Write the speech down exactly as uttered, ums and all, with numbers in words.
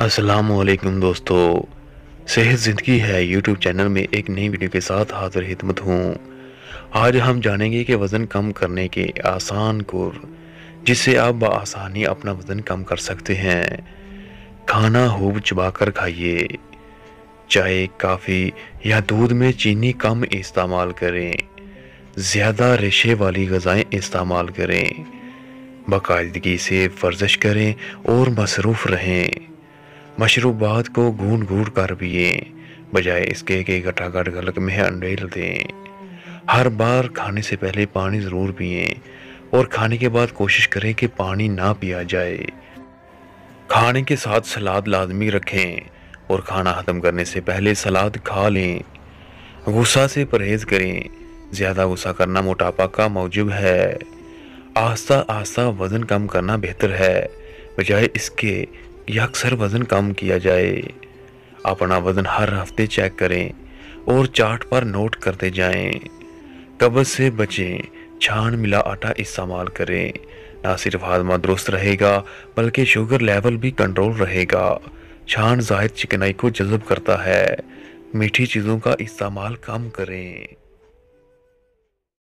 अस्सलामुअलैकुम दोस्तों, सेहत ज़िंदगी है यूट्यूब चैनल में एक नई वीडियो के साथ हाजिर खिदमत हूँ। आज हम जानेंगे कि वज़न कम करने के आसान कुर, जिससे आप बआसानी अपना वज़न कम कर सकते हैं। खाना खूब चबा कर खाइए। चाय, काफ़ी या दूध में चीनी कम इस्तेमाल करें। ज़्यादा रेशे वाली गज़ाएँ इस्तेमाल करें। बाकायदगी से वर्जिश करें और मसरूफ़ रहें। मशरूबात को घूंट घूंट कर पिए, बजाय इसके कि घटाघट गलक में अंडेल दें। हर बार खाने से पहले पानी ज़रूर पिए और खाने के बाद कोशिश करें कि पानी ना पिया जाए। खाने के साथ सलाद लाजमी रखें और खाना ख़त्म करने से पहले सलाद खा लें। गुस्सा से परहेज़ करें। ज़्यादा गुस्सा करना मोटापा का मौजब है। आस्ता आस्ता वज़न कम करना बेहतर है, बजाय इसके यह अक्सर वज़न कम किया जाए। अपना वज़न हर हफ्ते चेक करें और चार्ट पर नोट करते जाएं। कब्ज़ से बचें। छान मिला आटा इस्तेमाल करें। ना सिर्फ हाजमा दुरुस्त रहेगा बल्कि शुगर लेवल भी कंट्रोल रहेगा। छान ज़ायद चिकनाई को जज़ब करता है। मीठी चीज़ों का इस्तेमाल कम करें।